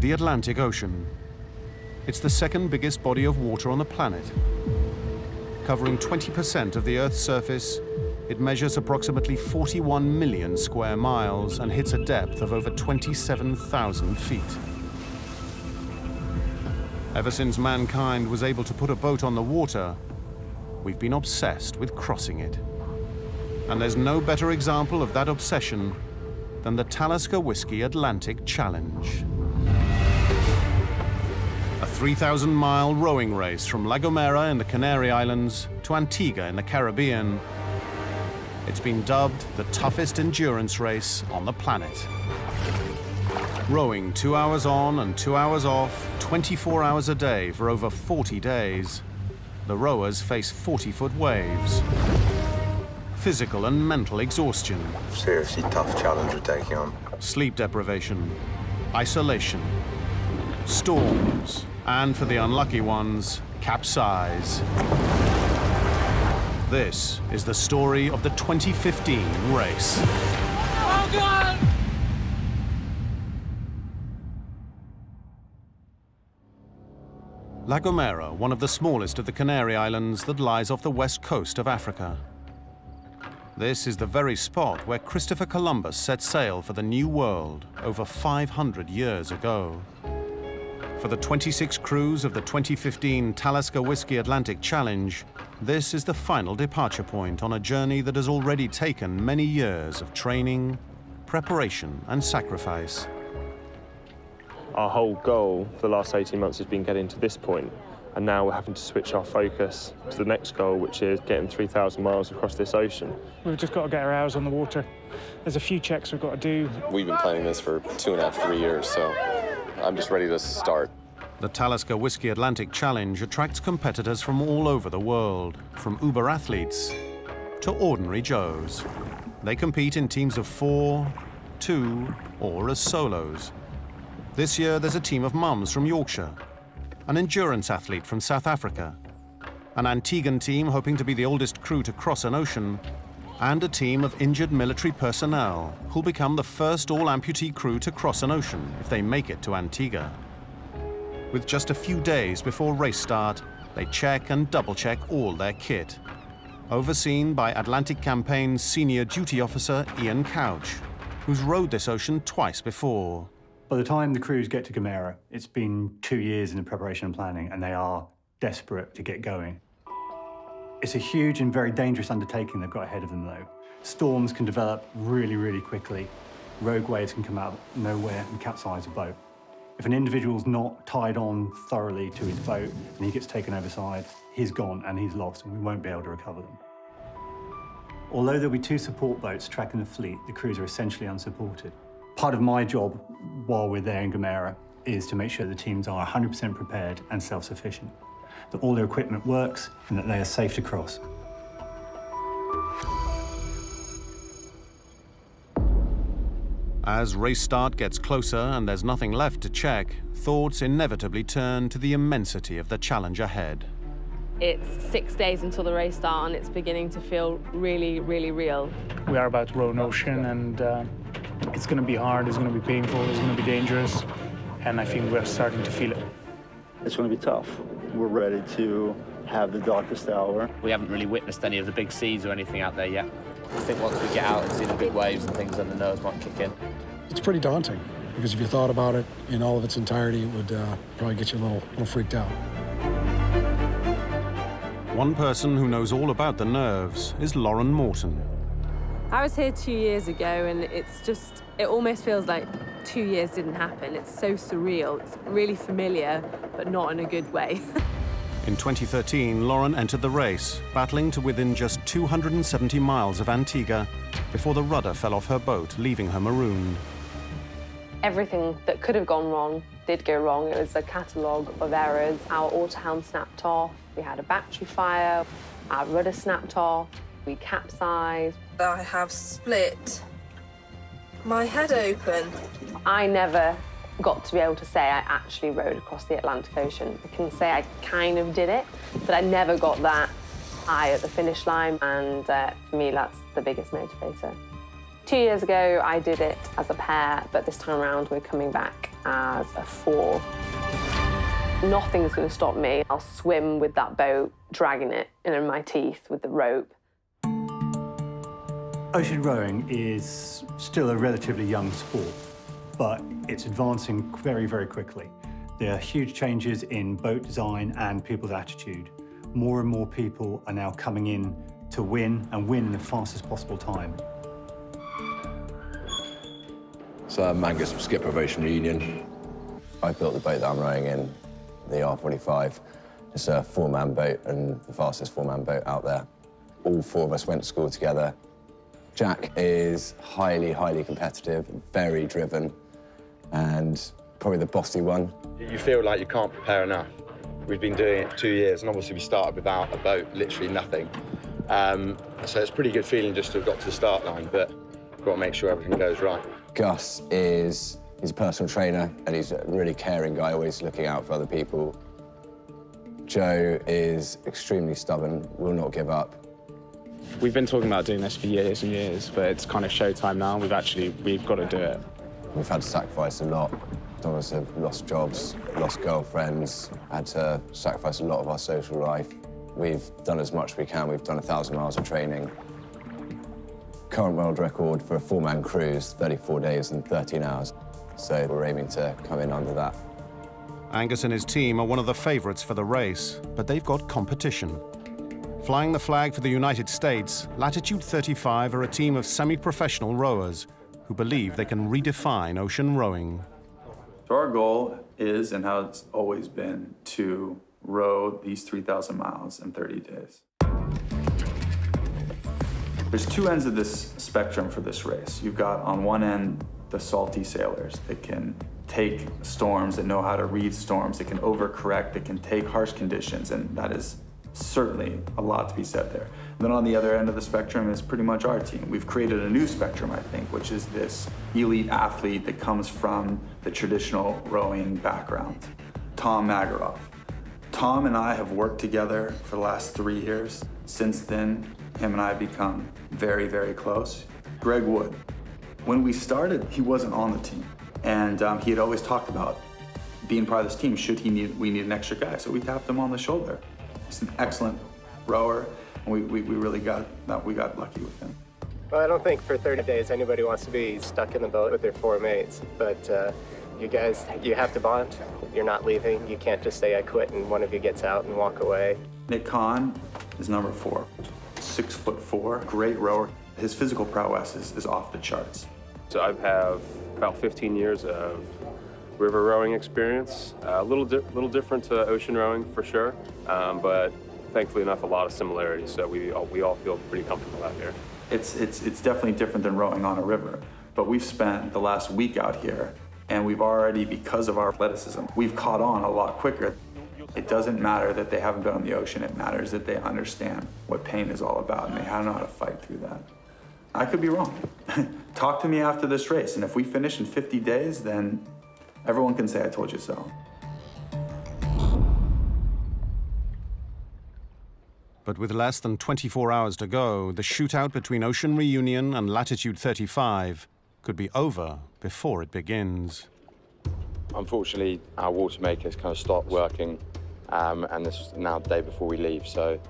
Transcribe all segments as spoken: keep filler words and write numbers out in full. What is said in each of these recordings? the Atlantic Ocean. It's the second biggest body of water on the planet. Covering twenty percent of the Earth's surface, it measures approximately forty-one million square miles and hits a depth of over twenty-seven thousand feet. Ever since mankind was able to put a boat on the water, we've been obsessed with crossing it. And there's no better example of that obsession than the Talisker Whisky Atlantic Challenge. A three thousand mile rowing race from La Gomera in the Canary Islands to Antigua in the Caribbean. It's been dubbed the toughest endurance race on the planet. Rowing two hours on and two hours off, twenty-four hours a day for over forty days, the rowers face forty foot waves. Physical and mental exhaustion. Seriously tough challenge we're taking on. Sleep deprivation, isolation, storms, and for the unlucky ones, capsize. This is the story of the twenty fifteen race. Oh God! La Gomera, one of the smallest of the Canary Islands that lies off the west coast of Africa. This is the very spot where Christopher Columbus set sail for the New World over five hundred years ago. For the twenty-six crews of the twenty fifteen Talisker Whisky Atlantic Challenge, this is the final departure point on a journey that has already taken many years of training, preparation, and sacrifice. Our whole goal for the last eighteen months has been getting to this point. And now we're having to switch our focus to the next goal, which is getting three thousand miles across this ocean. We've just got to get our hours on the water. There's a few checks we've got to do. We've been planning this for two and a half, three years, so I'm just ready to start. The Talisker Whisky Atlantic Challenge attracts competitors from all over the world, from uber athletes to ordinary Joes. They compete in teams of four, two, or as solos. This year, there's a team of mums from Yorkshire, an endurance athlete from South Africa, an Antiguan team hoping to be the oldest crew to cross an ocean, and a team of injured military personnel who'll become the first all-amputee crew to cross an ocean if they make it to Antigua. With just a few days before race start, they check and double-check all their kit, overseen by Atlantic Campaign's senior duty officer Ian Couch, who's rowed this ocean twice before. By the time the crews get to Gomera, it's been two years in the preparation and planning, and they are desperate to get going. It's a huge and very dangerous undertaking they've got ahead of them, though. Storms can develop really, really quickly. Rogue waves can come out of nowhere and capsize a boat. If an individual's not tied on thoroughly to his boat and he gets taken overside, he's gone and he's lost, and we won't be able to recover them. Although there'll be two support boats tracking the fleet, the crews are essentially unsupported. Part of my job while we're there in Gomera is to make sure the teams are one hundred percent prepared and self-sufficient, that all their equipment works and that they are safe to cross. As race start gets closer and there's nothing left to check, thoughts inevitably turn to the immensity of the challenge ahead. It's six days until the race start and it's beginning to feel really, really real. We are about to row an ocean and uh... it's going to be hard, it's going to be painful, it's going to be dangerous, and I think we're starting to feel it. It's going to be tough. We're ready to have the darkest hour. We haven't really witnessed any of the big seas or anything out there yet. I think once we get out and see the big waves and things, then the nerves might kick in. It's pretty daunting, because if you thought about it in all of its entirety, it would uh, probably get you a little, little freaked out. One person who knows all about the nerves is Lauren Morton. I was here two years ago, and it's just, it almost feels like two years didn't happen. It's so surreal. It's really familiar, but not in a good way. In twenty thirteen, Lauren entered the race, battling to within just two hundred seventy miles of Antigua before the rudder fell off her boat, leaving her marooned. Everything that could have gone wrong did go wrong. It was a catalogue of errors. Our autohelm snapped off. We had a battery fire. Our rudder snapped off. We capsized. I have split my head open. I never got to be able to say I actually rowed across the Atlantic Ocean. I can say I kind of did it, but I never got that high at the finish line, and uh, for me, that's the biggest motivator. Two years ago, I did it as a pair, but this time around, we're coming back as a four. Nothing's going to stop me. I'll swim with that boat, dragging it in my teeth with the rope. Ocean rowing is still a relatively young sport, but it's advancing very, very quickly. There are huge changes in boat design and people's attitude. More and more people are now coming in to win and win in the fastest possible time. So I'm Angus, skipper of Ocean Reunion. I built the boat that I'm rowing in, the R forty-five. It's a four-man boat and the fastest four-man boat out there. All four of us went to school together. Jack is highly, highly competitive, very driven, and probably the bossy one. You feel like you can't prepare enough. We've been doing it for two years, and obviously we started without a boat, literally nothing. Um, so it's a pretty good feeling just to have got to the start line, but we've got to make sure everything goes right. Gus is he's a personal trainer, and he's a really caring guy, always looking out for other people. Joe is extremely stubborn, will not give up. We've been talking about doing this for years and years, but it's kind of showtime now. We've actually, we've got to do it. We've had to sacrifice a lot. Some of us have lost jobs, lost girlfriends, had to sacrifice a lot of our social life. We've done as much as we can. We've done a thousand miles of training. Current world record for a four-man cruise, thirty-four days and thirteen hours. So we're aiming to come in under that. Angus and his team are one of the favourites for the race, but they've got competition. Flying the flag for the United States, Latitude thirty-five are a team of semi-professional rowers who believe they can redefine ocean rowing. So our goal is, and how it's always been, to row these three thousand miles in thirty days. There's two ends of this spectrum for this race. You've got, on one end, the salty sailors that can take storms, that know how to read storms, that can overcorrect, that can take harsh conditions, and that is certainly a lot to be said there. And then on the other end of the spectrum is pretty much our team. We've created a new spectrum, I think, which is this elite athlete that comes from the traditional rowing background. Tom Magaroff. Tom and I have worked together for the last three years. Since then, him and I have become very, very close. Greg Wood. When we started, he wasn't on the team, and um, he had always talked about being part of this team should he need, we need an extra guy, so we tapped him on the shoulder. He's an excellent rower, and we, we, we really got we got lucky with him. Well, I don't think for thirty days anybody wants to be stuck in the boat with their four mates, but uh, you guys, you have to bond. You're not leaving. You can't just say, I quit, and one of you gets out and walk away. Nick Kahn is number four, six foot four, great rower. His physical prowess is, is off the charts. So I have about fifteen years of river rowing experience, a uh, little, di little different to ocean rowing for sure, um, but thankfully enough, a lot of similarities, so we all, we all feel pretty comfortable out here. It's, it's, it's definitely different than rowing on a river, but we've spent the last week out here, and we've already, because of our athleticism, we've caught on a lot quicker. It doesn't matter that they haven't been on the ocean, it matters that they understand what pain is all about, and they know how to fight through that. I could be wrong. Talk to me after this race, and if we finish in fifty days, then everyone can say, I told you so. But with less than twenty-four hours to go, the shootout between Ocean Reunion and Latitude thirty-five could be over before it begins. Unfortunately, our water maker's kind of stopped working, um, and this is now the day before we leave, so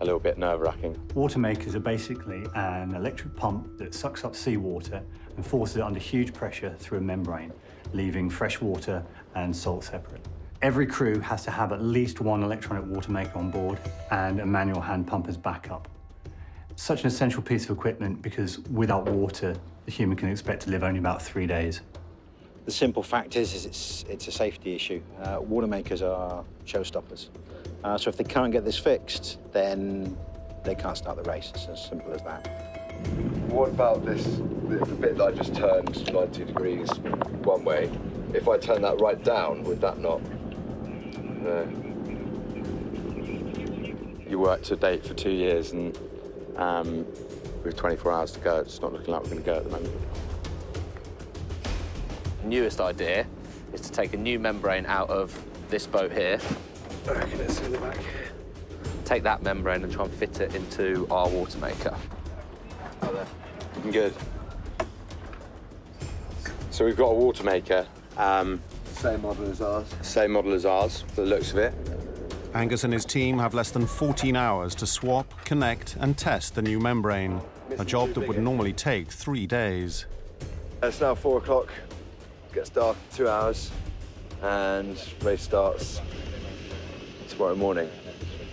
a little bit nerve-wracking. Water makers are basically an electric pump that sucks up seawater and forces it under huge pressure through a membrane, leaving fresh water and salt separate. Every crew has to have at least one electronic water maker on board and a manual hand pump as backup. Such an essential piece of equipment because without water, the human can expect to live only about three days. The simple fact is, is it's, it's a safety issue. Uh, water makers are showstoppers. Uh, so if they can't get this fixed, then they can't start the race. It's as simple as that. What about this, the bit that I just turned ninety degrees one way? If I turn that right down, would that not? No. You worked to date for two years, and um, with twenty-four hours to go, it's not looking like we're going to go at the moment. The newest idea is to take a new membrane out of this boat here. I reckon it's in the back here. Take that membrane and try and fit it into our water maker. Out there. Looking good. So we've got a water maker Um, same model as ours. Same model as ours, for the looks of it. Angus and his team have less than fourteen hours to swap, connect and test the new membrane, a job that would normally take three days. It's now four o'clock, gets dark in two hours, and race starts tomorrow morning.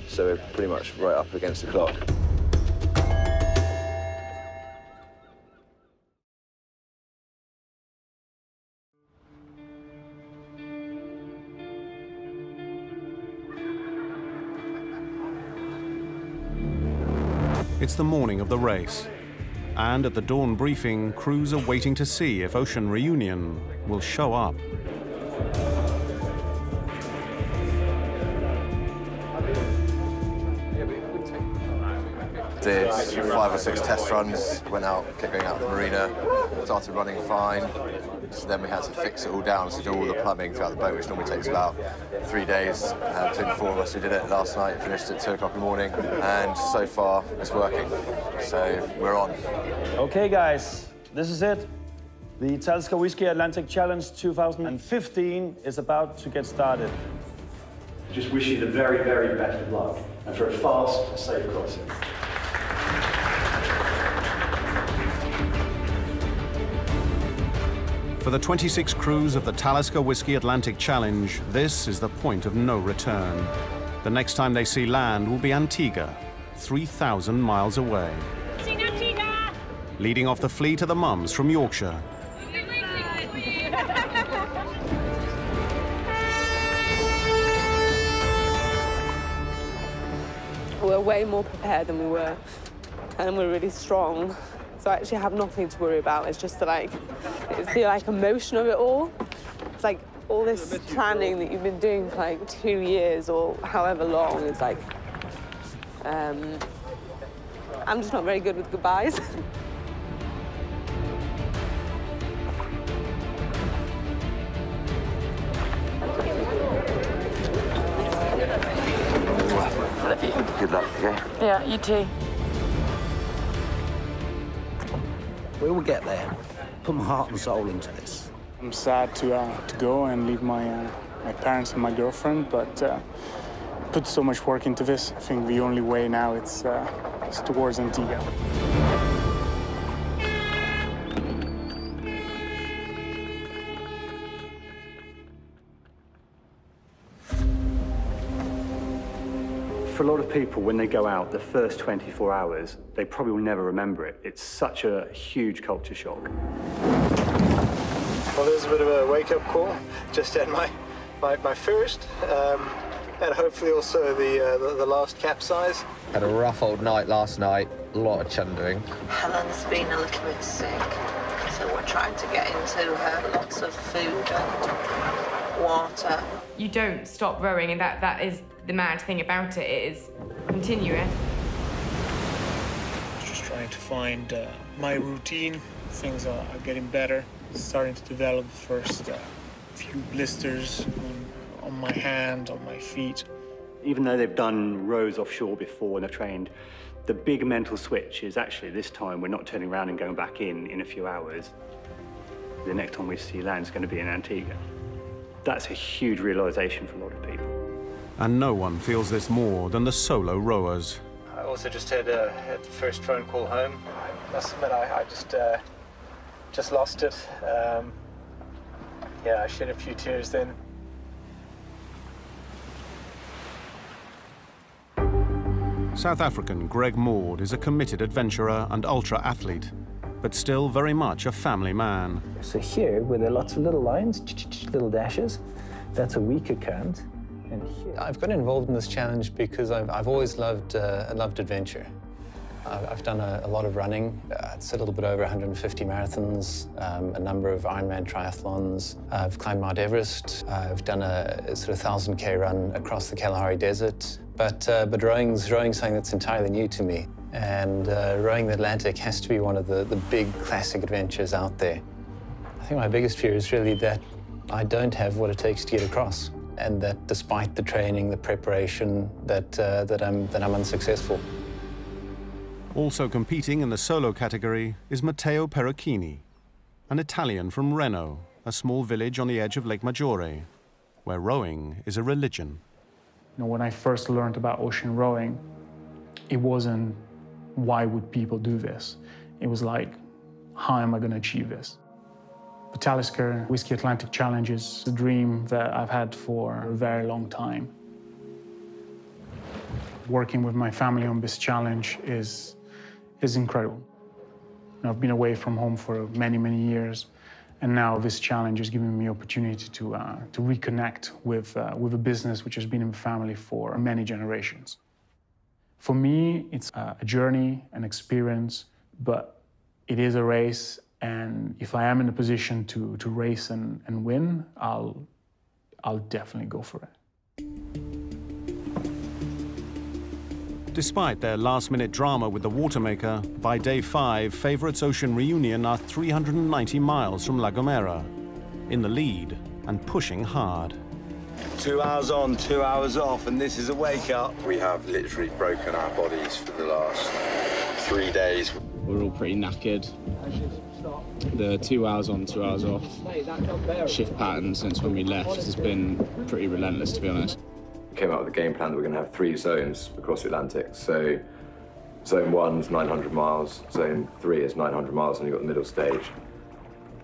So we're pretty much right up against the clock. It's the morning of the race, and at the dawn briefing, crews are waiting to see if Ocean Reunion will show up. Did five or six test runs, went out, kept going out of the marina, started running fine. So then we had to fix it all down, so do all the plumbing throughout the boat, which normally takes about three days. Uh, between four of us who did it last night, finished at two o'clock in the morning, and so far it's working. So we're on. Okay, guys, this is it. The Talisker Whisky Atlantic Challenge two thousand fifteen is about to get started. Just wish you the very, very best of luck, and for a fast and safe crossing. For the twenty-six crews of the Talisker Whisky Atlantic Challenge, this is the point of no return. The next time they see land will be Antigua, three thousand miles away. Antigua! Leading off the fleet are the mums from Yorkshire. We're way more prepared than we were, and we're really strong. So I actually have nothing to worry about. It's just the, like, it's the like emotion of it all. It's like all this planning that you've been doing for like two years or however long. It's like, um, I'm just not very good with goodbyes. I love you. Good luck, okay? Yeah, you too. We will get there. Put my heart and soul into this. I'm sad to uh, to go and leave my uh, my parents and my girlfriend, but uh, put so much work into this. I think the only way now it's uh, it's towards Antigua. For a lot of people, when they go out, the first twenty-four hours, they probably will never remember it. It's such a huge culture shock. Well, there's a bit of a wake-up call. Just had my, my, my first, um, and hopefully also the, uh, the the last capsize. Had a rough old night last night, a lot of chundering. Helen's been a little bit sick, so we're trying to get into her lots of food and water. You don't stop rowing, and that, that is the mad thing about it. It is continuous. Just trying to find uh, my routine. Things are, are getting better. Starting to develop the first uh, few blisters on, on my hand, on my feet. Even though they've done rows offshore before and they've trained, the big mental switch is actually this time we're not turning around and going back in in a few hours. The next time we see land is going to be in Antigua. That's a huge realization for a lot of people. And no one feels this more than the solo rowers. I also just had, uh, had the first phone call home. I must admit, I, I just uh, just lost it. Um, yeah, I shed a few tears then. South African Greg Maud is a committed adventurer and ultra-athlete, but still very much a family man. So here, where there are lots of little lines, little dashes, that's a weaker current. I've got involved in this challenge because I've, I've always loved uh, loved adventure. I've, I've done a, a lot of running. Uh, it's a little bit over one hundred fifty marathons, um, a number of Ironman triathlons. Uh, I've climbed Mount Everest. Uh, I've done a, a sort of thousand K run across the Kalahari Desert. But uh, but rowing's rowing's something that's entirely new to me, and uh, rowing the Atlantic has to be one of the the big classic adventures out there. I think my biggest fear is really that I don't have what it takes to get across, and that despite the training, the preparation, that, uh, that, I'm, that I'm unsuccessful. Also competing in the solo category is Matteo Perocchini, an Italian from Reno a small village on the edge of Lake Maggiore, where rowing is a religion. You know, when I first learned about ocean rowing, it wasn't, why would people do this? It was like, how am I going to achieve this? The Talisker Whisky Atlantic Challenge is a dream that I've had for a very long time. Working with my family on this challenge is, is incredible. I've been away from home for many, many years, and now this challenge is giving me opportunity to, uh, to reconnect with, uh, with a business which has been in the family for many generations. For me, it's a journey, an experience, but it is a race. And if I am in a position to, to race and, and win, I'll, I'll definitely go for it. Despite their last-minute drama with the watermaker, by day five, favourites Ocean Reunion are three hundred ninety miles from La Gomera, in the lead and pushing hard. Two hours on, two hours off, and this is a wake-up. We have literally broken our bodies for the last three days. We're all pretty knackered. The two hours on, two hours off shift pattern since when we left has been pretty relentless, to be honest. We came up with a game plan that we're going to have three zones across the Atlantic. So zone one is nine hundred miles, zone three is nine hundred miles, and you've got the middle stage.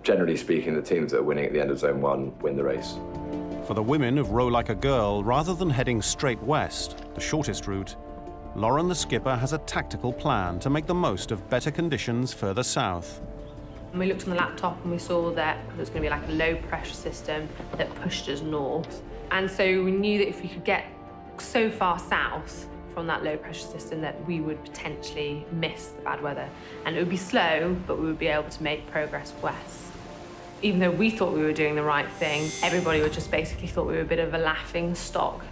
Generally speaking, the teams that are winning at the end of zone one win the race. For the women of Row Like a Girl, rather than heading straight west, the shortest route, Lauren the skipper has a tactical plan to make the most of better conditions further south. We looked on the laptop and we saw that there was going to be like a low-pressure system that pushed us north. And so we knew that if we could get so far south from that low-pressure system that we would potentially miss the bad weather. And it would be slow, but we would be able to make progress west. Even though we thought we were doing the right thing, everybody would just basically thought we were a bit of a laughing stock.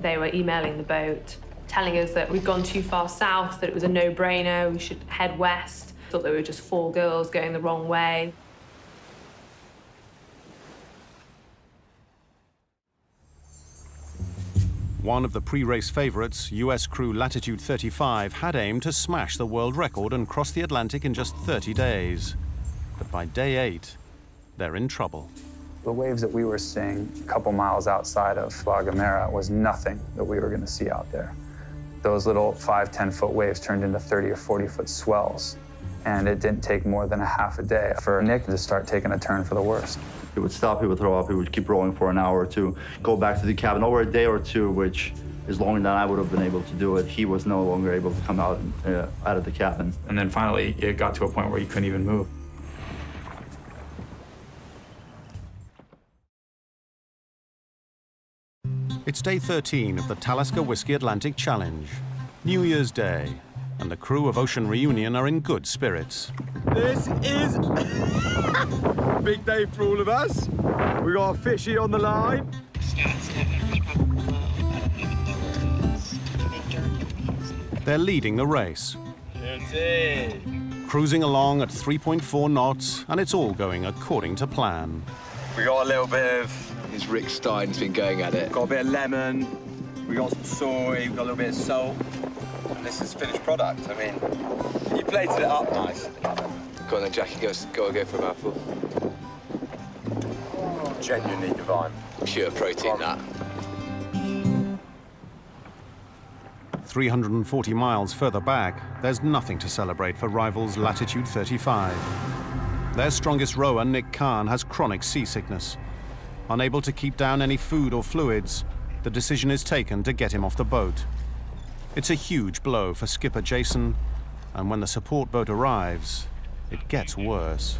They were emailing the boat, telling us that we'd gone too far south, that it was a no-brainer, we should head west. Thought they were just four girls going the wrong way. One of the pre-race favourites, U S crew Latitude thirty-five, had aimed to smash the world record and cross the Atlantic in just thirty days. But by day eight, they're in trouble. The waves that we were seeing a couple miles outside of La Gomera was nothing that we were going to see out there. Those little five, ten foot waves turned into thirty or forty foot swells. And it didn't take more than a half a day for Nick to start taking a turn for the worst. He would stop, he would throw up, he would keep rolling for an hour or two, go back to the cabin over a day or two, which is longer than I would have been able to do it. He was no longer able to come out, uh, out of the cabin. And then finally, it got to a point where he couldn't even move. It's day thirteen of the Talisker Whisky Atlantic Challenge, New Year's Day. And the crew of Ocean Reunion are in good spirits. This is a big day for all of us. We got a fishy on the line. They're leading the race. Cruising along at three point four knots, and it's all going according to plan. We got a little bit of... It's Rick Stein's been going at it. Got a bit of lemon, we got some soy, we got a little bit of salt. This is finished product. I mean, you plated it up nice. Go on then, Jackie, go, go, go for a mouthful. Genuinely divine. Pure protein, that. three hundred forty miles further back, there's nothing to celebrate for rivals Latitude thirty-five. Their strongest rower, Nick Kahn, has chronic seasickness. Unable to keep down any food or fluids, the decision is taken to get him off the boat. It's a huge blow for skipper Jason, and when the support boat arrives, it gets worse.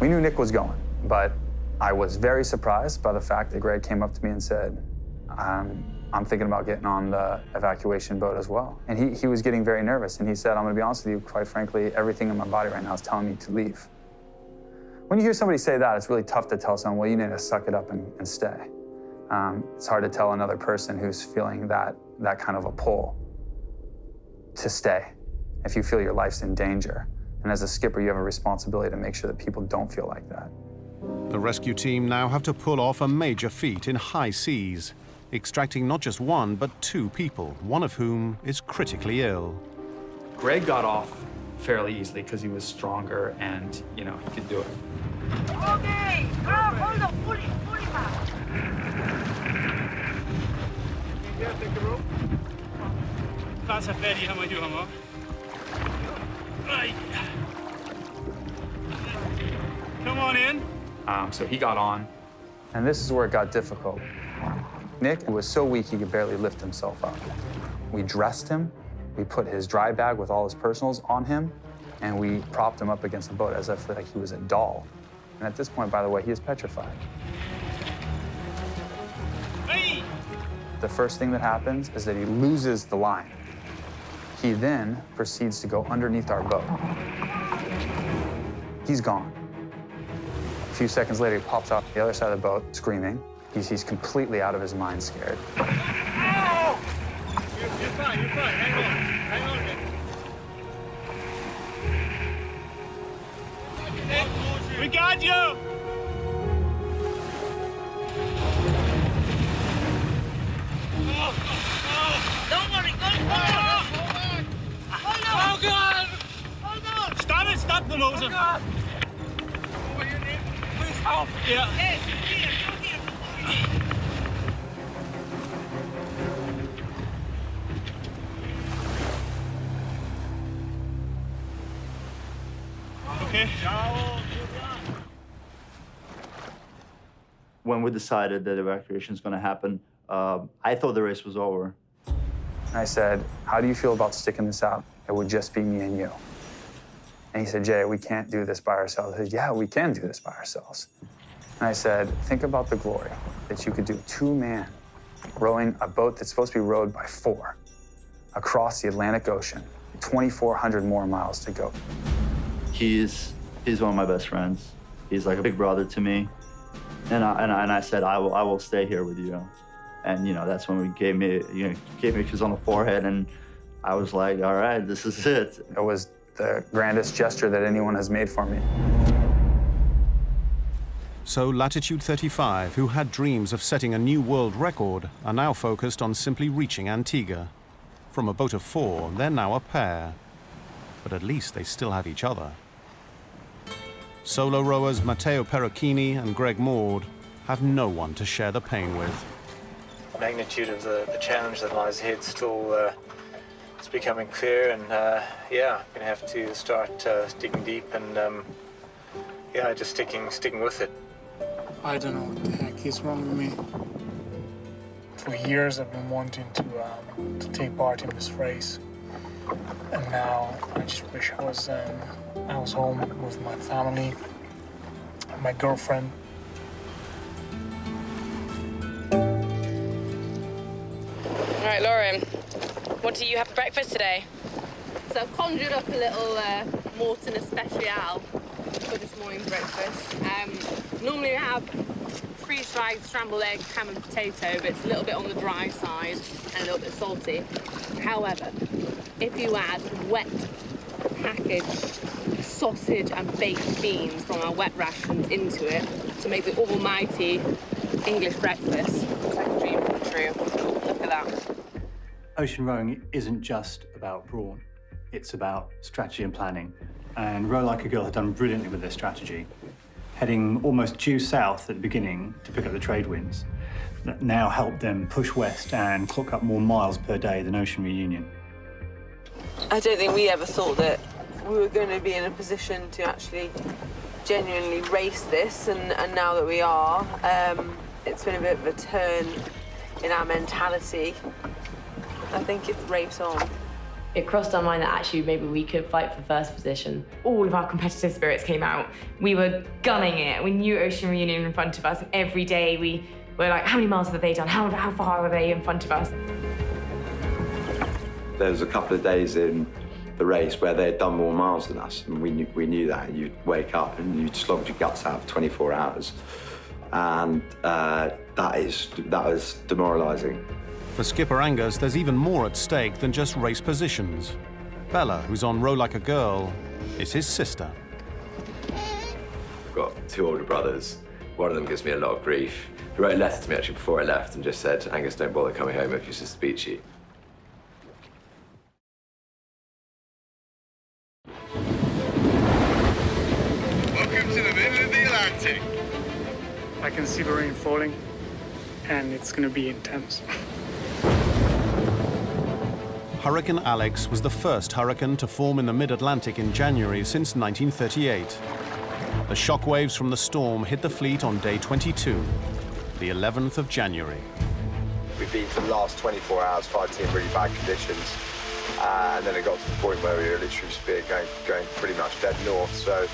We knew Nick was going, but I was very surprised by the fact that Greg came up to me and said, I'm, I'm thinking about getting on the evacuation boat as well. And he, he was getting very nervous, and he said, I'm gonna be honest with you, quite frankly, everything in my body right now is telling me to leave. When you hear somebody say that, it's really tough to tell someone, well, you need to suck it up and, and stay. Um, it's hard to tell another person who's feeling that, that kind of a pull to stay if you feel your life's in danger. And as a skipper, you have a responsibility to make sure that people don't feel like that. The rescue team now have to pull off a major feat in high seas, extracting not just one, but two people, one of whom is critically ill. Greg got off fairly easily because he was stronger and, you know, he could do it. Okay, bravo! safari sama you, hamo. Come on in. Um, so he got on. And this is where it got difficult. Nick was so weak he could barely lift himself up. We dressed him, we put his dry bag with all his personals on him, and we propped him up against the boat as if like he was a doll. And at this point, by the way, he is petrified. Hey! The first thing that happens is that he loses the line. He then proceeds to go underneath our boat. He's gone. A few seconds later, he pops off the other side of the boat, screaming. He's, he's completely out of his mind, scared. No! You're, you're fine, you're fine. Hang on, hang on a minute. We got you! Oh, oh. Don't worry, go forward! Oh, no! Oh, God! Oh, no! Stop it, stop the motor! Oh, God! Oh, yeah. Hey, here, here, here. Okay. When we decided that evacuation is going to happen, uh, I thought the race was over. I said, how do you feel about sticking this out? It would just be me and you. And he said, Jay, we can't do this by ourselves. I said, yeah, we can do this by ourselves. And I said, think about the glory that you could do two-man rowing a boat that's supposed to be rowed by four across the Atlantic Ocean, twenty-four hundred more miles to go. He's, he's one of my best friends. He's like a big brother to me. And I, and I, and I said, I will, I will stay here with you. And, you know, that's when we gave me, you know, gave me a kiss on the forehead. And I was like, all right, this is it. It was the grandest gesture that anyone has made for me. So Latitude thirty-five, who had dreams of setting a new world record, are now focused on simply reaching Antigua. From a boat of four, they're now a pair. But at least they still have each other. Solo rowers Matteo Perocchini and Greg Maud have no one to share the pain with. The magnitude of the, the challenge that lies ahead still uh... it's becoming clear, and uh, yeah, I'm gonna have to start uh, digging deep and um, yeah, just sticking, sticking with it. I don't know what the heck is wrong with me. For years, I've been wanting to um, to take part in this race, and now I just wish I was um, I was home with my family and my girlfriend. All right, Lauren. What do you have for breakfast today? So I've conjured up a little uh, Morton especial for this morning's breakfast. Um, normally we have freeze-fried scrambled egg, ham and potato, but it's a little bit on the dry side and a little bit salty. However, if you add wet packaged sausage and baked beans from our wet rations into it to make the almighty English breakfast, it's like a dream come true. Look at that. Ocean rowing isn't just about brawn, it's about strategy and planning. And Row Like a Girl had done brilliantly with their strategy, heading almost due south at the beginning to pick up the trade winds that now helped them push west and clock up more miles per day than Ocean Reunion. I don't think we ever thought that we were going to be in a position to actually genuinely race this, and, and now that we are, um, it's been a bit of a turn in our mentality. I think it's race on. It crossed our mind that actually maybe we could fight for first position. All of our competitive spirits came out. We were gunning it. We knew Ocean Reunion in front of us, and every day we were like, how many miles have they done? How, how far are they in front of us? There was a couple of days in the race where they had done more miles than us, and we knew, we knew that. You'd wake up and you'd slog your guts out for twenty-four hours. And uh, that is, that was demoralizing. For skipper Angus, there's even more at stake than just race positions. Bella, who's on Row Like a Girl, is his sister. I've got two older brothers. One of them gives me a lot of grief. He wrote a letter to me actually before I left and just said, Angus, don't bother coming home if your sister beats you. Welcome to the middle of the Atlantic. I can see the rain falling, and it's going to be intense. Hurricane Alex was the first hurricane to form in the mid-Atlantic in January since nineteen thirty-eight. The shockwaves from the storm hit the fleet on day twenty-two, the eleventh of January. We've been for the last twenty-four hours fighting in really bad conditions. Uh, and then it got to the point where we were literally spear going, going pretty much dead north. So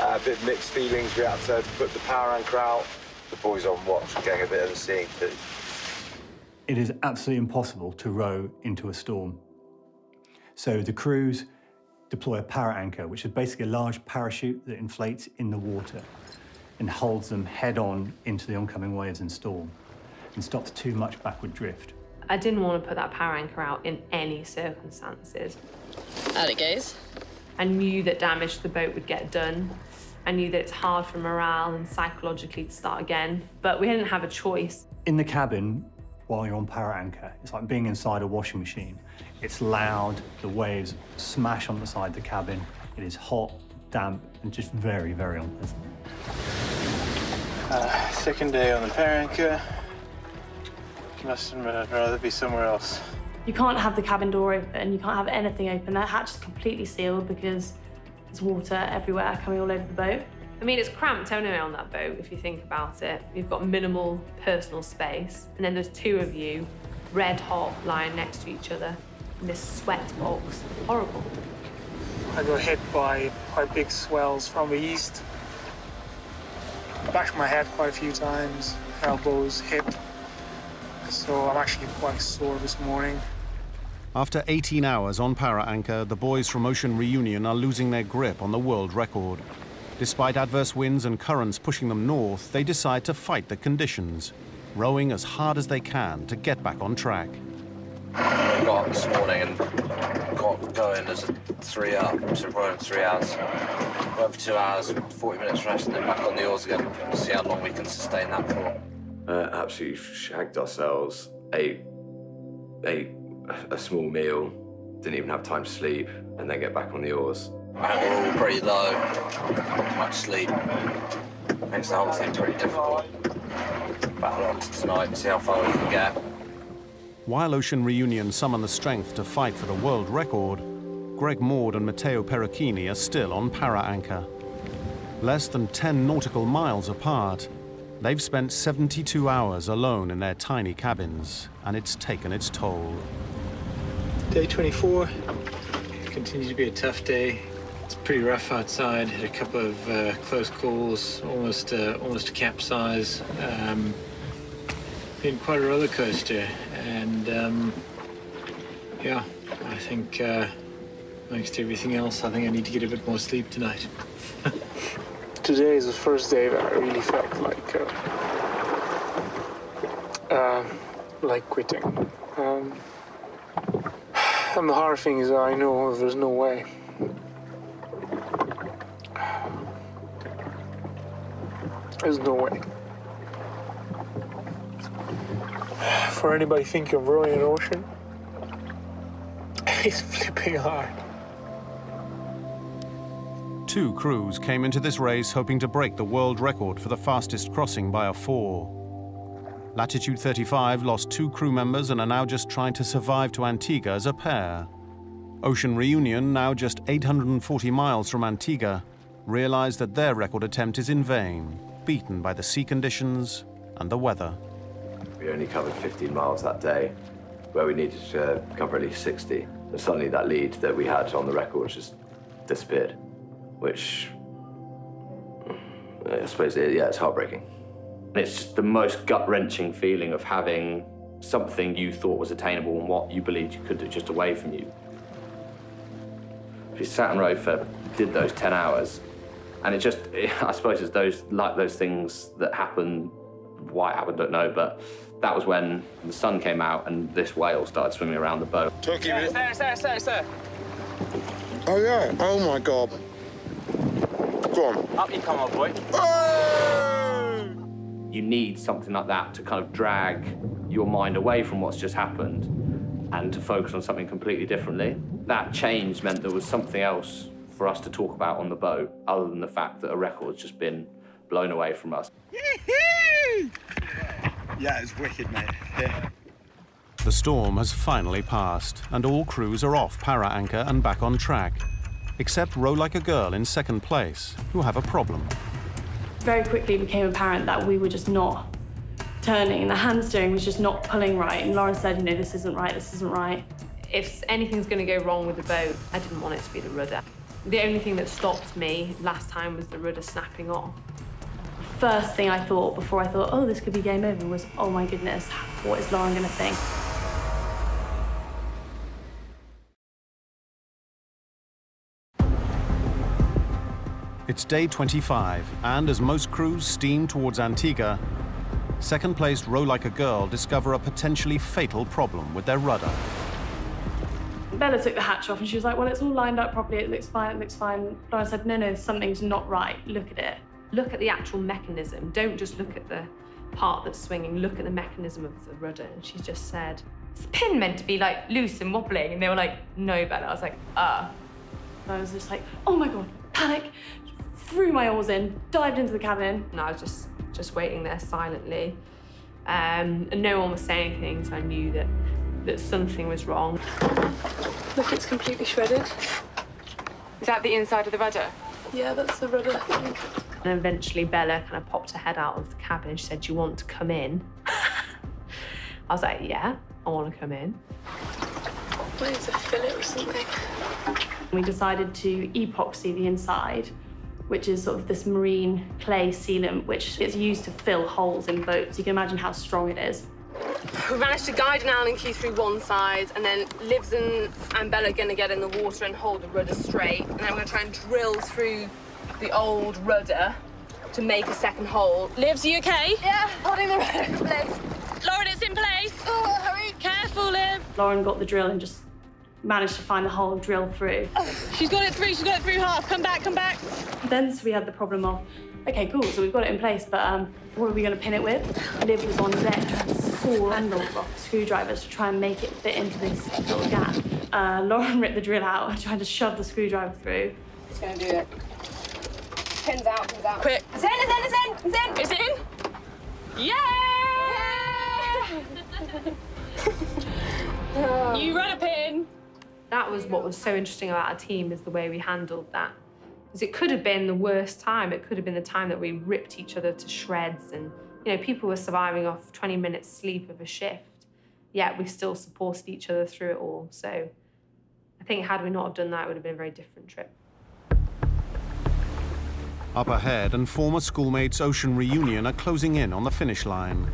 uh, a bit mixed feelings. We had to put the power anchor out. The boys on watch were getting a bit of a scene too. It is absolutely impossible to row into a storm. So the crews deploy a power anchor, which is basically a large parachute that inflates in the water and holds them head on into the oncoming waves and storm and stops too much backward drift. I didn't want to put that power anchor out in any circumstances. Out it goes. I knew that damage to the boat would get done. I knew that it's hard for morale and psychologically to start again, but we didn't have a choice. In the cabin, while you're on power anchor, it's like being inside a washing machine. It's loud, the waves smash on the side of the cabin. It is hot, damp, and just very, very unpleasant. Uh, second day on the power anchor. Must admit, I'd rather be somewhere else. You can't have the cabin door open, you can't have anything open. That hatch is completely sealed because there's water everywhere coming all over the boat. I mean, it's cramped anyway on that boat, if you think about it. You've got minimal personal space, and then there's two of you, red hot, lying next to each other in this sweat box. Horrible. I got hit by quite big swells from the east. Bashed my head quite a few times, elbows, hip. So I'm actually quite sore this morning. After eighteen hours on power anchor, the boys from Ocean Reunion are losing their grip on the world record. Despite adverse winds and currents pushing them north, they decide to fight the conditions, rowing as hard as they can to get back on track. I got up this morning and got going as a three up, so rowing three hours. Rowing for two hours, forty minutes rest, and then back on the oars again. We'll see how long we can sustain that for. Uh, absolutely shagged ourselves, ate, ate a small meal, didn't even have time to sleep, and then get back on the oars. And we're all pretty low, not much sleep. Makes the whole thing pretty difficult. Battle on to tonight, see how far we can get. While Ocean Reunion summon the strength to fight for the world record, Greg Maud and Matteo Perocchini are still on para anchor. Less than ten nautical miles apart, they've spent seventy-two hours alone in their tiny cabins, and it's taken its toll. Day twenty-four, it continues to be a tough day. It's pretty rough outside. Had a couple of uh, close calls, almost uh, almost a capsize. Um, been quite a roller coaster, and um, yeah, I think uh, thanks to everything else, I think I need to get a bit more sleep tonight. Today is the first day that I really felt like, uh, uh, like quitting. Um, and the hard thing is I know there's no way. There's no way. For anybody thinking of rowing an ocean, it's flipping hard. Two crews came into this race hoping to break the world record for the fastest crossing by a four. Latitude thirty-five lost two crew members and are now just trying to survive to Antigua as a pair. Ocean Reunion, now just eight hundred forty miles from Antigua, realize that their record attempt is in vain, beaten by the sea conditions and the weather. We only covered fifteen miles that day, where we needed to cover at least sixty. And suddenly that lead that we had on the record just disappeared, which I suppose, yeah, it's heartbreaking. It's just the most gut-wrenching feeling of having something you thought was attainable and what you believed you could do just away from you. If you sat and rowed for, did those ten hours, and it just, it, I suppose it's those, like those things that happen, why it happened, don't know, but that was when the sun came out and this whale started swimming around the boat. Turkey, yeah, sir, sir, sir, sir. Oh, yeah, oh, my God. Up you come, old boy. Hey! You need something like that to kind of drag your mind away from what's just happened and to focus on something completely differently. That change meant there was something else for us to talk about on the boat other than the fact that a record's just been blown away from us. Yeah, it's wicked, mate. Yeah. The storm has finally passed, and all crews are off para-anchor and back on track, except Row Like a Girl in second place, who have a problem. Very quickly it became apparent that we were just not turning, and the handsteering was just not pulling right, and Lauren said, you know, this isn't right, this isn't right. If anything's going to go wrong with the boat, I didn't want it to be the rudder. The only thing that stopped me last time was the rudder snapping off. First thing I thought before I thought, oh, this could be game over, was, oh my goodness, what is Lauren going to think? It's day twenty-five, and as most crews steam towards Antigua, second-placed Row Like a Girl discover a potentially fatal problem with their rudder. Bella took the hatch off and she was like, well, it's all lined up properly, it looks fine, it looks fine. Lauren said, no, no, something's not right, look at it. Look at the actual mechanism. Don't just look at the part that's swinging. Look at the mechanism of the rudder. And she just said, is the pin meant to be, like, loose and wobbling? And they were like, no, Bella. I was like, ah. Uh. I was just like, oh, my God, panic. Threw my oars in, dived into the cabin. And I was just, just waiting there silently. Um, and no one was saying anything, so I knew that, that something was wrong. Look, it's completely shredded. Is that the inside of the rudder? Yeah, that's the rudder, I think. And eventually Bella kind of popped her head out of the cabin and she said, do you want to come in? I was like, yeah, I want to come in. Where's a fillet or something? We decided to epoxy the inside, which is sort of this marine clay sealant, which is used to fill holes in boats. You can imagine how strong it is. We managed to guide an Allen key through one side, and then Liv's and, and Bella are going to get in the water and hold the rudder straight. And then we're going to try and drill through the old rudder to make a second hole. Liv's, are you okay? Yeah, holding the rudder in place. Lauren, it's in place. Oh, hurry. Careful, Liv. Lauren got the drill and just managed to find the hole and drill through. She's got it through, she's got it through half. Come back, come back. Then so we had the problem of, OK, cool, so we've got it in place, but um, what are we going to pin it with? Liv was on deck trying to saw handles off screwdrivers to try and make it fit into this little gap. Uh, Lauren ripped the drill out and tried to shove the screwdriver through. It's going to do it. Pins out, pins out. Quick. It's in, it's in, it's in, it's in. It's in. Yay! Yeah! You run a pin. That was what was so interesting about our team, is the way we handled that. Because it could have been the worst time. It could have been the time that we ripped each other to shreds, and, you know, people were surviving off twenty minutes sleep of a shift. Yet we still supported each other through it all. So I think had we not have done that, it would have been a very different trip. Up ahead, and former schoolmates Ocean Reunion are closing in on the finish line.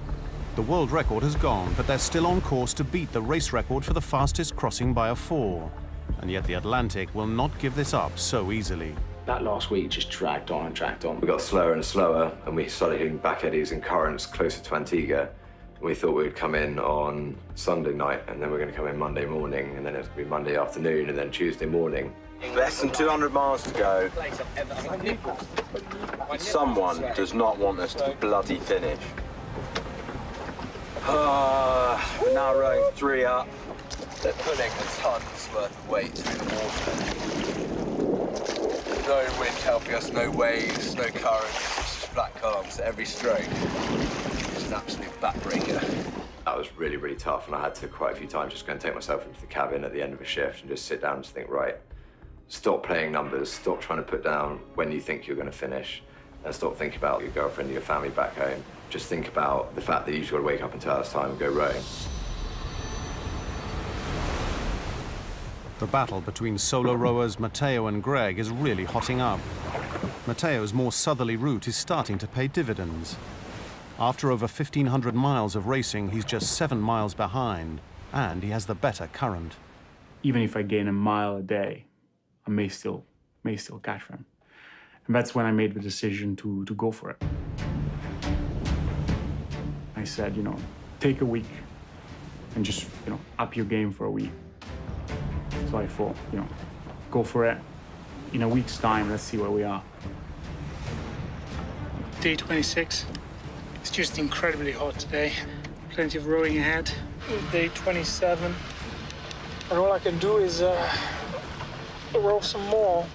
The world record has gone, but they're still on course to beat the race record for the fastest crossing by a four. And yet the Atlantic will not give this up so easily. That last week just dragged on and dragged on. We got slower and slower, and we started hitting back eddies and currents closer to Antigua. We thought we'd come in on Sunday night, and then we're going to come in Monday morning, and then it's going to be Monday afternoon, and then Tuesday morning. Less than two hundred miles to go. Someone does not want us to bloody finish. Oh, we're now rowing three up. They're putting a ton's worth of weight through the water. No wind helping us, no waves, no current. It's just flat calms at every stroke. It's an absolute backbreaker. That was really, really tough, and I had to quite a few times just go and take myself into the cabin at the end of a shift and just sit down and just think, right, stop playing numbers, stop trying to put down when you think you're going to finish, and stop thinking about your girlfriend or your family back home. Just think about the fact that you've just got to wake up in two hours' time and go rowing. The battle between solo rowers Matteo and Greg is really hotting up. Matteo's more southerly route is starting to pay dividends. After over fifteen hundred miles of racing, he's just seven miles behind, and he has the better current. Even if I gain a mile a day, I may still, may still catch them. And that's when I made the decision to, to go for it. I said, you know, take a week and just, you know, up your game for a week. So I thought, you know, go for it. In a week's time, let's see where we are. Day twenty-six. It's just incredibly hot today. Plenty of rowing ahead. Day twenty-seven. And all I can do is, uh... roll some more.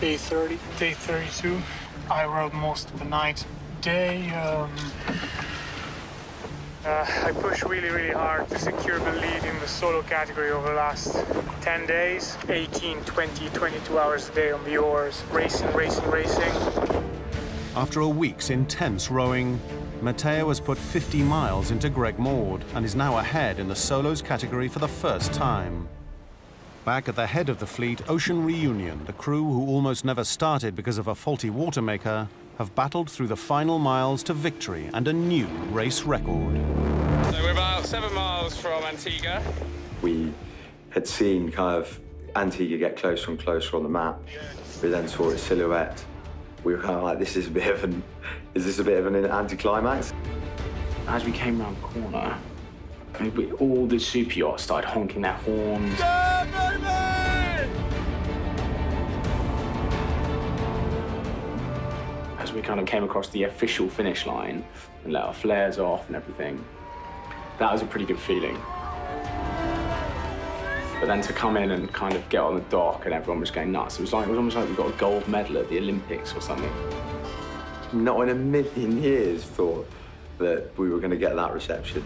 Day thirty, day thirty-two. I rowed most of the night. Day um, Uh, I pushed really, really hard to secure the lead in the solo category over the last ten days. eighteen, twenty, twenty-two hours a day on the oars, racing, racing, racing. After a week's intense rowing, Matteo has put fifty miles into Greg Maud and is now ahead in the solos category for the first time. Back at the head of the fleet, Ocean Reunion, the crew who almost never started because of a faulty watermaker, have battled through the final miles to victory and a new race record. So we're about seven miles from Antigua. We had seen kind of Antigua get closer and closer on the map. We then saw its silhouette. We were kind of like, this is a bit of an, is this a bit of an anticlimax? As we came round the corner, all the super yachts started honking their horns. Yeah, baby! As we kind of came across the official finish line and let our flares off and everything, that was a pretty good feeling. But then to come in and kind of get on the dock and everyone was going nuts, it was like, it was almost like we got a gold medal at the Olympics or something. Not in a million years thought that we were going to get that reception.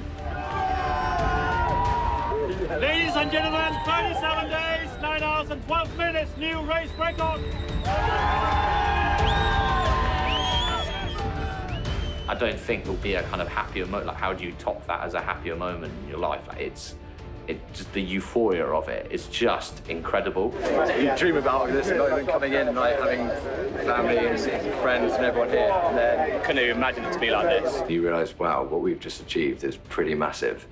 Ladies and gentlemen, thirty-seven days, nine hours and twelve minutes, new race record. I don't think there'll be a kind of happier moment. Like, how do you top that as a happier moment in your life? Like, it's, it just, the euphoria of it is just incredible. You dream about this moment coming in, like having family and friends and everyone here. And then couldn't have imagined it to be like this. You realise, wow, what we've just achieved is pretty massive.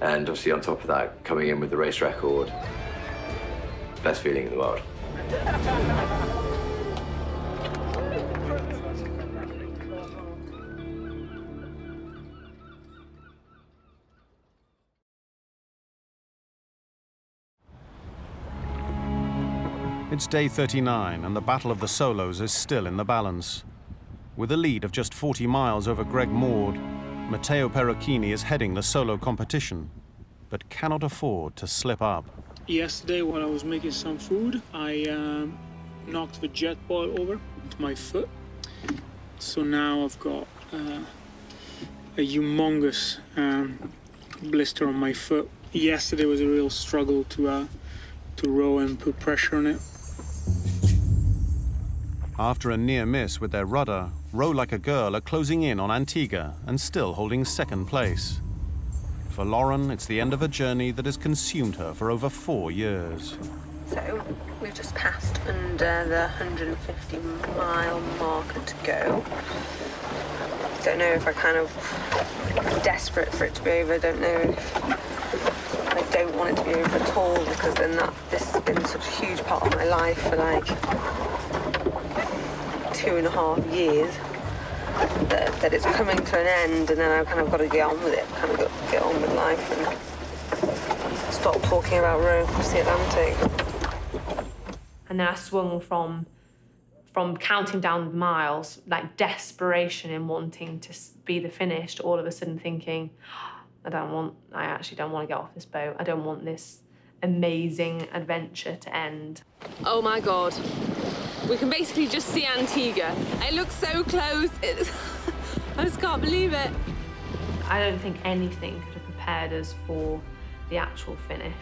And obviously on top of that, coming in with the race record, best feeling in the world. It's day thirty-nine and the battle of the solos is still in the balance. With a lead of just forty miles over Greg Maud, Matteo Perocchini is heading the solo competition, but cannot afford to slip up. Yesterday, while I was making some food, I um, knocked the jet ball over with my foot. So now I've got uh, a humongous um, blister on my foot. Yesterday was a real struggle to, uh, to row and put pressure on it. After a near miss with their rudder, Row Like a Girl are closing in on Antigua and still holding second place. For Lauren, it's the end of a journey that has consumed her for over four years. So we've just passed under the one hundred fifty mile marker to go. I don't know if I kind of desperate for it to be over. I don't know if I don't want it to be over at all, because then that this has been such a huge part of my life for like two and a half years that, that it's coming to an end, and then I've kind of got to get on with it, kind of got to get on with life and stop talking about rowing across the Atlantic. And then I swung from from counting down the miles, like desperation in wanting to be the finish, to all of a sudden thinking, I don't want, I actually don't want to get off this boat. I don't want this amazing adventure to end. Oh my God. We can basically just see Antigua. It looks so close. It's I just can't believe it. I don't think anything could have prepared us for the actual finish.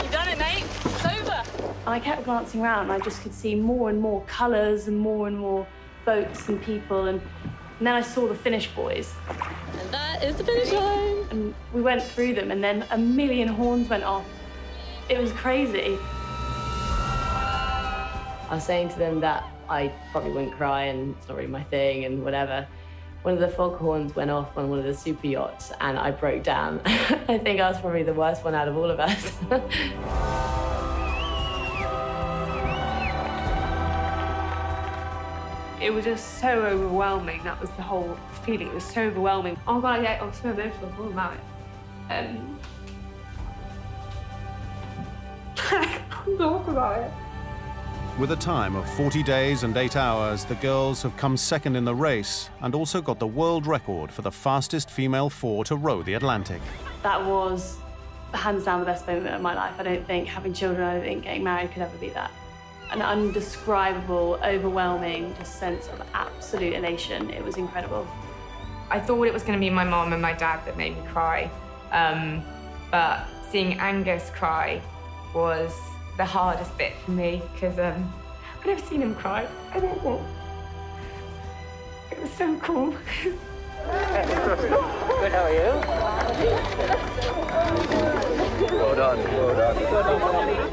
You've done it, mate. It's over. I kept glancing around and I just could see more and more colours and more and more boats and people. And, and then I saw the finish buoys. And that is the finish line. And we went through them and then a million horns went off. It was crazy. I was saying to them that I probably wouldn't cry and it's not really my thing and whatever. One of the foghorns went off on one of the super yachts and I broke down. I think I was probably the worst one out of all of us. It was just so overwhelming. That was the whole feeling. It was so overwhelming. Oh God, I get, I'm so emotional all about it. Um, I can't talk about it. With a time of forty days and eight hours, the girls have come second in the race and also got the world record for the fastest female four to row the Atlantic. That was, hands down, the best moment of my life. I don't think having children, I don't think getting married could ever be that. An undescribable, overwhelming just sense of absolute elation. It was incredible. I thought it was going to be my mom and my dad that made me cry, um, but seeing Angus cry was the hardest bit for me, because um, I've never seen him cry. I don't know. It was so cool. Good, how are you? Well done, well done.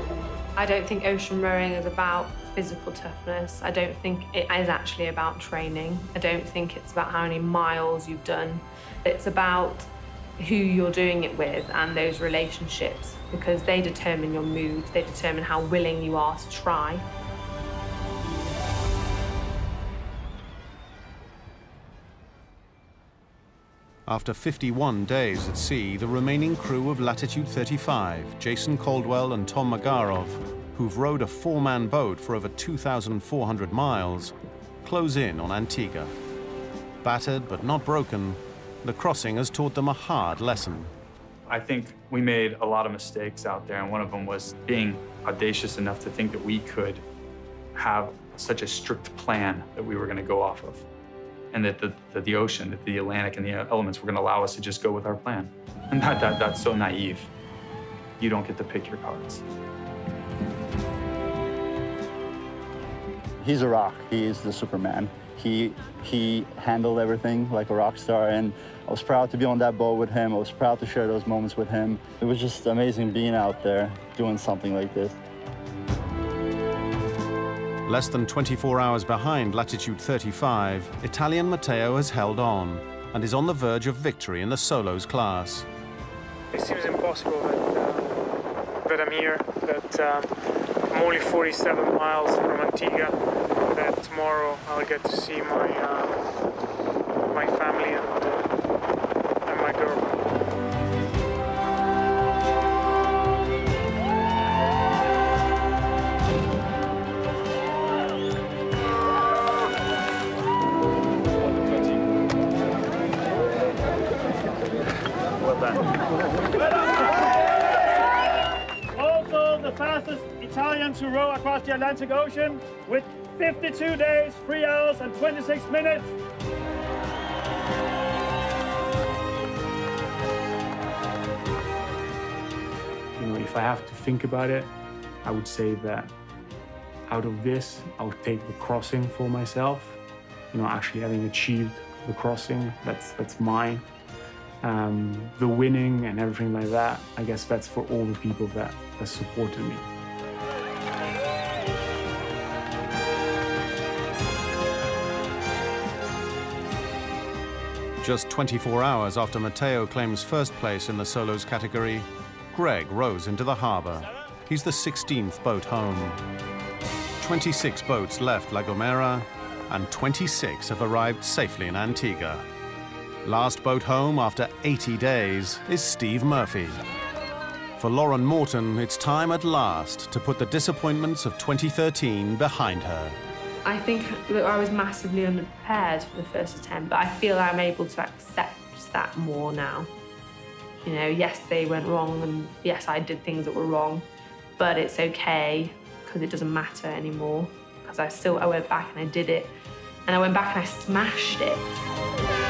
I don't think ocean rowing is about physical toughness. I don't think it is actually about training. I don't think it's about how many miles you've done. It's about who you're doing it with and those relationships, because they determine your mood, they determine how willing you are to try. After fifty-one days at sea, the remaining crew of Latitude thirty-five, Jason Caldwell and Tom Magaroff, who've rowed a four-man boat for over two thousand four hundred miles, close in on Antigua. Battered but not broken, the crossing has taught them a hard lesson. I think we made a lot of mistakes out there, and one of them was being audacious enough to think that we could have such a strict plan that we were going to go off of, and that the, that the ocean, that the Atlantic and the elements were going to allow us to just go with our plan. And that, that, that's so naive. You don't get to pick your cards. He's a rock. He is the Superman. He, he handled everything like a rock star, and I was proud to be on that boat with him. I was proud to share those moments with him. It was just amazing being out there doing something like this. Less than twenty-four hours behind Latitude thirty-five, Italian Matteo has held on and is on the verge of victory in the solos class. It seems impossible that, uh, that I'm here, that uh, I'm only forty-seven miles from Antigua, that tomorrow I'll get to see my, uh, my family and, uh, and my girlfriend. Also, the fastest Italian to row across the Atlantic Ocean with fifty-two days, three hours, and twenty-six minutes. You know, if I have to think about it, I would say that out of this, I would take the crossing for myself. You know, actually having achieved the crossing, that's, that's mine. Um, the winning and everything like that, I guess that's for all the people that have supported me. Just twenty-four hours after Matteo claims first place in the solos category, Greg rows into the harbour. He's the sixteenth boat home. twenty-six boats left La Gomera, and twenty-six have arrived safely in Antigua. Last boat home after eighty days is Steve Murphy. For Lauren Morton, it's time at last to put the disappointments of twenty thirteen behind her. I think that I was massively underprepared for the first attempt, but I feel I'm able to accept that more now. You know, yes, they went wrong, and yes, I did things that were wrong, but it's okay, because it doesn't matter anymore, because I still, I went back and I did it, and I went back and I smashed it.